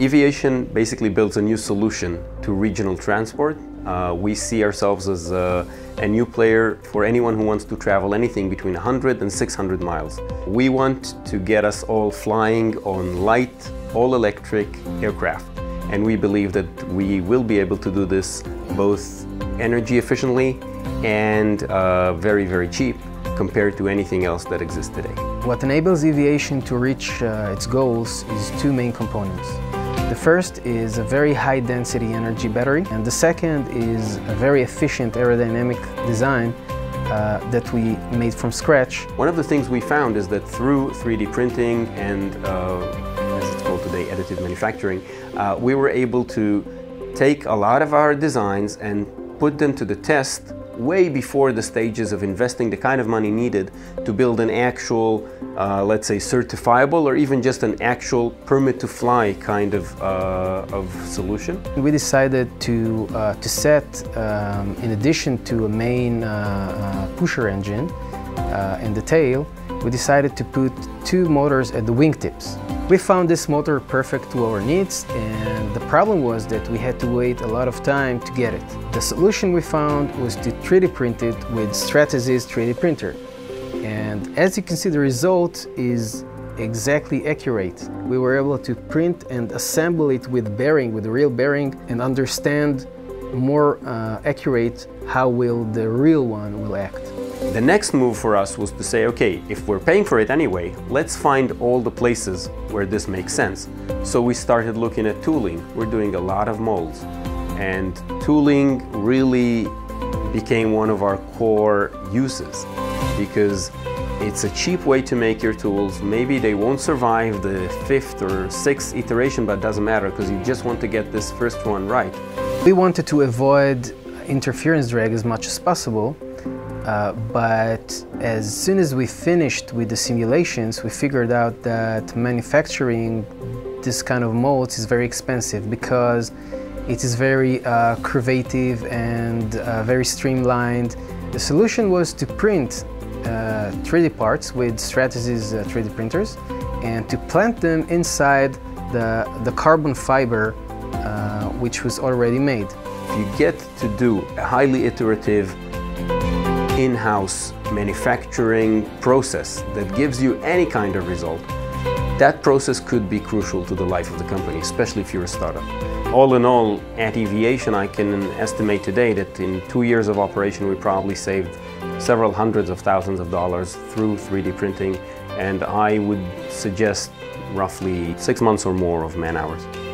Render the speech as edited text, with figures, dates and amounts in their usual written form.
Eviation basically builds a new solution to regional transport. We see ourselves as a new player for anyone who wants to travel anything between 100 and 600 miles. We want to get us all flying on light, all-electric aircraft. And we believe that we will be able to do this both energy efficiently and very, very cheap compared to anything else that exists today. What enables Eviation to reach its goals is two main components. The first is a very high density energy battery, and the second is a very efficient aerodynamic design that we made from scratch. One of the things we found is that through 3D printing and, as it's called today, additive manufacturing, we were able to take a lot of our designs and put them to the test way before the stages of investing the kind of money needed to build an actual, let's say, certifiable or even just an actual permit to fly kind of solution. We decided to set, in addition to a main pusher engine and the tail, we decided to put two motors at the wingtips. We found this motor perfect to our needs, and the problem was that we had to wait a lot of time to get it. The solution we found was to 3D print it with Stratasys 3D printer. And as you can see, the result is exactly accurate. We were able to print and assemble it with bearing, with a real bearing, and understand more accurate how will the real one will act. The next move for us was to say, okay, if we're paying for it anyway, let's find all the places where this makes sense. So we started looking at tooling. We're doing a lot of molds, and tooling really became one of our core uses because it's a cheap way to make your tools. Maybe they won't survive the 5th or 6th iteration, but it doesn't matter because you just want to get this first one right. We wanted to avoid interference drag as much as possible. But as soon as we finished with the simulations, we figured out that manufacturing this kind of molds is very expensive because it is very curvative and very streamlined. The solution was to print 3D parts with Stratasys 3D printers and to plant them inside the carbon fiber which was already made. You get to do a highly iterative in-house manufacturing process that gives you any kind of result. That process could be crucial to the life of the company, especially if you're a startup. All in all, at Eviation, I can estimate today that in 2 years of operation, we probably saved several hundreds of thousands of dollars through 3D printing, and I would suggest roughly 6 months or more of man-hours.